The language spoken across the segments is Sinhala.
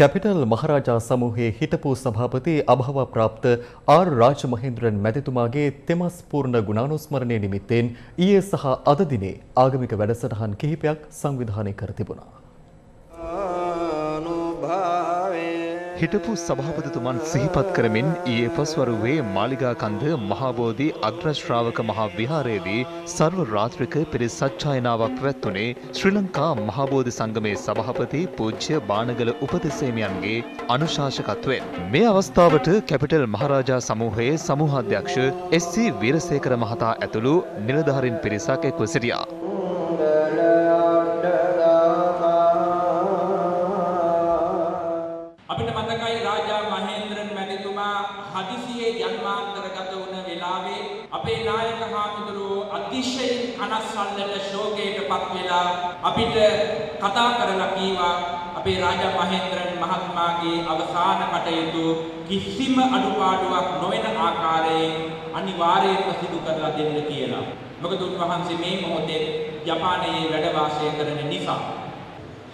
कैपिटल महाराजा समूहे हिटपू सभापति अभाव प्राप्त आर् राजमहेंद्रन मैतितुमागे तेमस पूर्ण गुणानुस्मरणे निमित्तेन ईये सह अद दिने आगमिक වැඩසටහන් කිහිපයක් සංවිධානය කර තිබුණා. हिटपू सभापतितुमන් සිහිපත් කරමින් ඊයේ පස්වරුවේ මාලිගා කන්ද මහබෝධි අග්‍රශ්‍රාවක මහා විහාරයේදී සර්ව රාත්‍රික පිරිස් සජ්ජායනාවක් පැවැත්ුණේ ශ්‍රී ලංකා මහබෝධි සංගමේ සභාපති පූජ්‍ය බාණගල උපතිස්සේමියන්ගේ අනුශාසකත්වයෙන් මේ අවස්ථාවට කැපිටල් මහරජා සමූහයේ සමූහාධ්‍යක්ෂ එස්.සී. වීරසේකර මහතා ඇතුළු නිලධාරීන් පිරිසක් එක්ව සිටියා.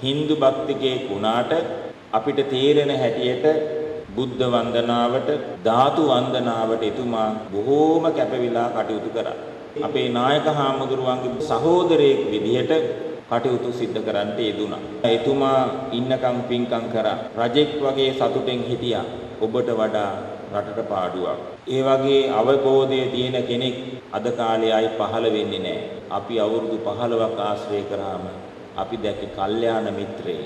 हिंदू भक्ति के गुणाट අපිට තේරෙන හැටියට බුද්ධ වන්දනාවට ධාතු වන්දනාවට එතුමා බොහෝම කැපවිලා කටයුතු කරා. අපේ නායක හාමුදුරුවන්ගේ සහෝදරයෙක් විදිහට කටයුතු සිද්ධ කරන්න යෙදුණා. එතුමා ඉන්නකම් පින්කම් කරා. රජෙක් වගේ සතුටෙන් හිටියා. ඔබට වඩා රටට පාඩුවක්. ඒ වගේ අවබෝධය තියෙන කෙනෙක් අද කාලේ ආයි පහළ වෙන්නේ නැහැ. අපි අවුරුදු 15ක් ආශ්‍රය කරාම අපි දැක කල්යාණ මිත්‍රේ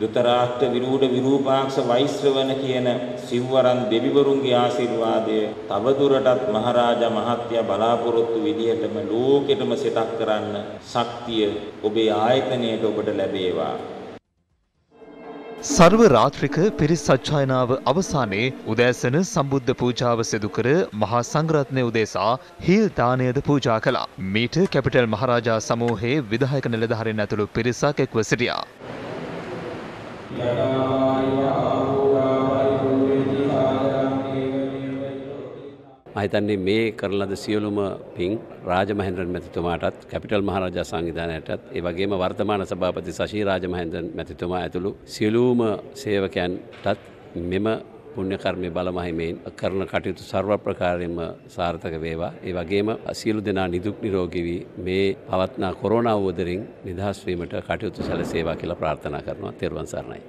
दुतराष्ट्र विरूढ़ विरूपाक्ष वैश्रवन कियन सिवरन देविवरुंगे आशीर्वादे तवदुरटत महाराजा महत्या बलापुरत्तु विधियटम लोकेटम सिटक करन्न शक्तिय ओबे आयतनयेट ओबट लැබේවා. सर्व रात्रिक පිරිස් සජ්ජායනාව අවසානයේ උදෑසන සම්බුද්ධ පූජාව සිදු කර මහා සංඝරත්නය උදෙසා හිල් දාණයද පූජා කළා. මීට කැපිටල් මහරජා සමූහයේ විධායක නිලධාරීන් ඇතුළු පිරිසක් එක්ව සිටියා. महितने मे करलद सियलुम पिंग राजमहेंद्रन मैतितुमाटत कैपिटल महाराजा संविधानयटत ए वगेम वर्तमान सभापति शशि राजमहेंद्रन मैतितुमा अतुलु सियलुम सेवकयन्टत मेम पुण्यकर्मे बलमहिमेन करण कटयुतु सर्व प्रकारेम सार्थक वेवा ए वगेम सियलु दिना निदुक् निरोगीवी मे पवतना कोरोना उदरिंग निदास वීමට කටයුතු සැලසේවා කියලා ප්‍රාර්ථනා කරනවා. තෙරුවන් සරණයි.